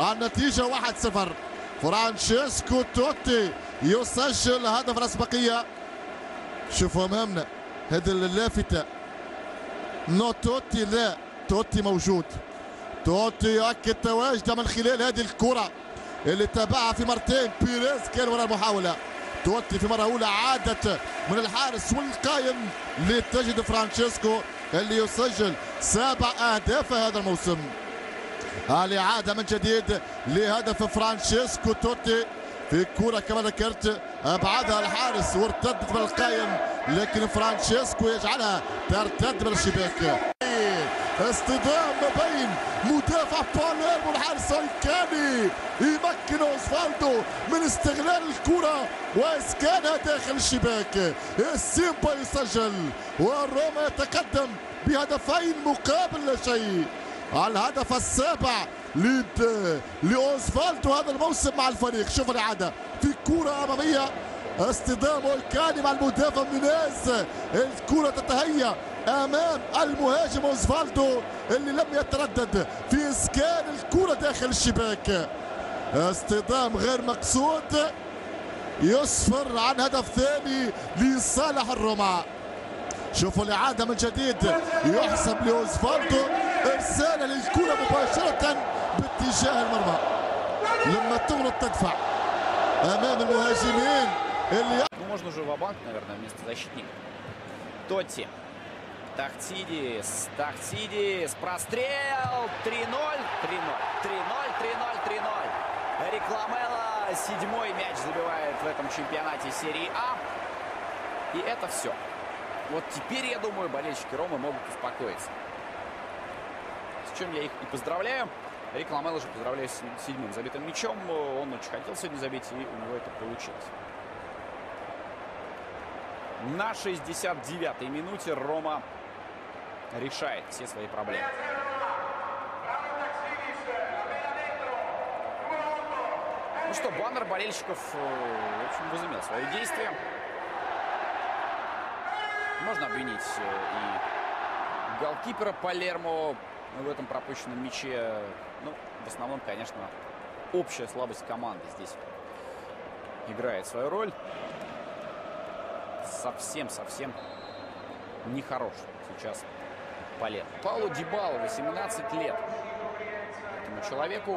النتيجة 1-0. فرانشيسكو توتي يسجل هدف الأسبقية. شوفوا أمامنا هذه اللافتة، نو توتي، لا توتي موجود. توتي يؤكد تواجده من خلال هذه الكرة اللي تابعها في مرتين. بيريز كان وراء المحاولة، توتي في مرة أولى عادت من الحارس والقائم لتجد فرانشيسكو اللي يسجل 7 أهداف هذا الموسم. الإعادة من جديد لهدف فرانشيسكو توتي في كرة كما ذكرت أبعدها الحارس وارتدت من القائم، لكن فرانشيسكو يجعلها ترتد من الشباك. اصطدام بين مدافع باليرمو والحارس الكاني، يمكن اوزفالدو من استغلال الكره واسكانها داخل الشباك. السيمبا يسجل والروما يتقدم بهدفين مقابل لا شيء. الهدف السابع لاوزفالدو هذا الموسم مع الفريق. شوف العاده في كره اماميه، اصطدام الكاني مع المدافع ميناز، الكره تتهيأ امام المهاجم اوزفالدو اللي لم يتردد في اسكان الكره داخل الشباك. اصطدام غير مقصود يسفر عن هدف ثاني لصالح الروما. شوفوا الاعاده من جديد، يحسب لاوزفالدو ارساله للكره مباشره باتجاه المرمى لما تغلط تدفع امام المهاجمين اللي можно уже в банк, наверное, вместо защитника. Тотти. Таксидис, Таксидис, прострел, 3-0, 3-0, 3-0, 3-0. Рекламела 7-й мяч забивает в этом чемпионате серии А. И это все. Вот теперь, я думаю, болельщики Ромы могут успокоиться. С чем я их и поздравляю. Рекламела же поздравляю с 7-м забитым мячом. Он очень хотел сегодня забить, и у него это получилось. На 69-й минуте Рома решает все свои проблемы. Ну что, баннер болельщиков, в общем, возымел свое действие. Можно обвинить и голкипера Палермо в этом пропущенном мяче. Ну, в основном, конечно, общая слабость команды здесь играет свою роль. Совсем нехорош сейчас Палермо. Пауло Дибала, 18 лет. Этому человеку,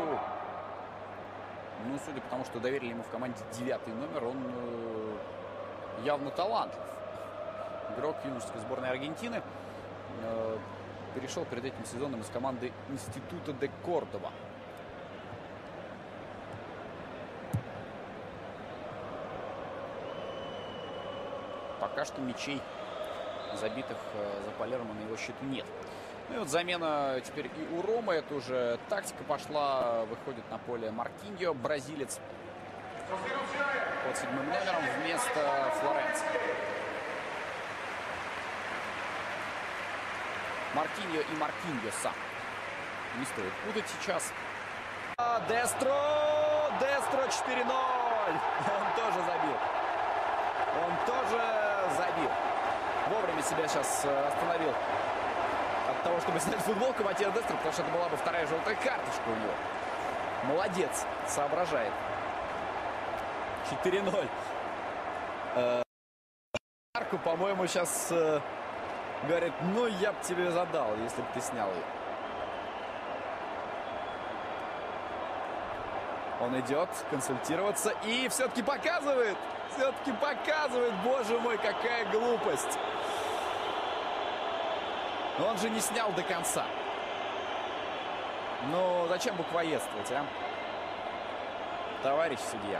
ну, судя по тому, что доверили ему в команде 9-й номер, он явно талантлив. Игрок юношеской сборной Аргентины. Перешел перед этим сезоном из команды Института де Кордова. Пока что мячей, забитых за Палермо, на его счету нет. Ну и вот замена теперь и у Ромы. Это уже тактика пошла. Выходит на поле Маркиньо, бразилец, под 7-м номером вместо Флоренции. Маркиньо и Маркиньоса не стоит путать сейчас. Дестро! Дестро 4-0! Он тоже забил. Вовремя себя сейчас остановил от того, чтобы снять футболку Матья Дестро, потому что это была бы вторая желтая карточка у него. Молодец, соображает. 4-0. Марку, по-моему, сейчас говорит, ну я бы тебе задал, если бы ты снял ее. Он идет консультироваться и все-таки показывает. Боже мой, какая глупость. Но он же не снял до конца. Ну, зачем буквоедствовать, а? Товарищ судья.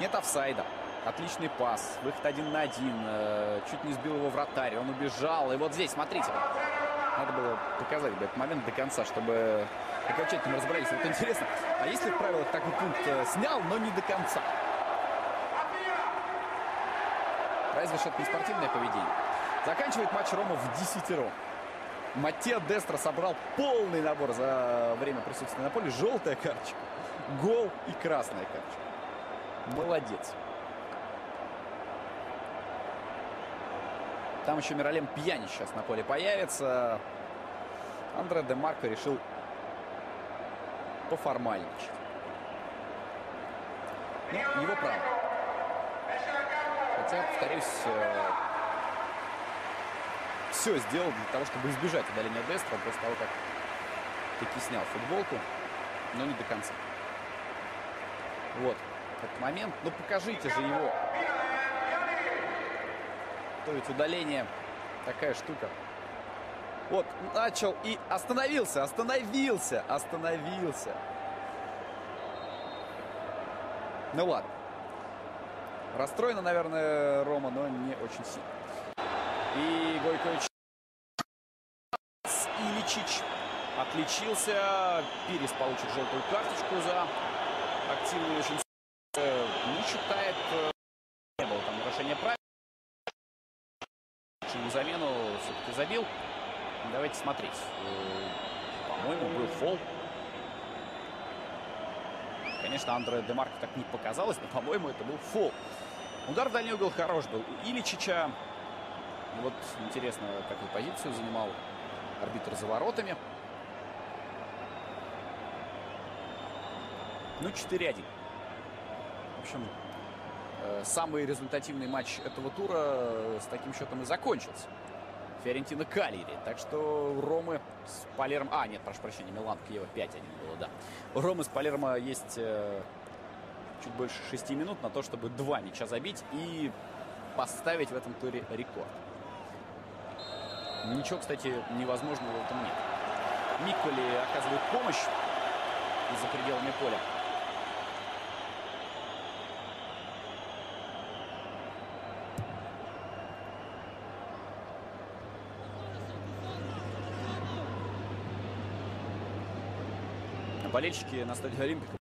Нет офсайда. Отличный пас. Выход 1 на 1. Чуть не сбил его вратарь. Он убежал. И вот здесь, смотрите. Надо было показать бы этот момент до конца, чтобы окончательно разобрались. Вот интересно, а если в правилах такой пункт снял, но не до конца? Разве что это не спортивное поведение. Заканчивает матч Рома в 10-ром. Маттео Дестро собрал полный набор за время присутствия на поле. Желтая карточка, гол и красная карточка. Молодец. Там еще Миралем Пьянич сейчас на поле появится. Андре де Марко решил поформальничать. Ну, его право. Хотя, повторюсь, все сделал для того, чтобы избежать удаления Дестро после того, как таки снял футболку, но не до конца. Вот этот момент. Ну, покажите же его. То ведь удаление такая штука. Вот, начал и остановился. Ну ладно. Расстроена, наверное, Рома, но не очень сильно. И Гойкович. Iličić отличился. Пирес получит желтую карточку за активную очень... Не считает. Не было там нарушения правил. Ему замену все-таки забил. Давайте смотреть. По-моему, был фол. Конечно, Андре де Марко так не показалось, но, по-моему, это был фол. Удар в дальний угол хорош был у Iličića. Вот, интересно, какую позицию занимал арбитр за воротами. Ну, 4-1. В общем, самый результативный матч этого тура с таким счетом и закончился. Фиорентина Калери. Так что Ромы с Палермо... А, нет, прошу прощения, Милан Киева 5-1 было, да. У Ромы с Палермо есть чуть больше 6 минут на то, чтобы 2 мяча забить и поставить в этом туре рекорд. Ничего, кстати, невозможного в этом нет. Микколи оказывает помощь за пределами поля. Болельщики на стадионе Олимпико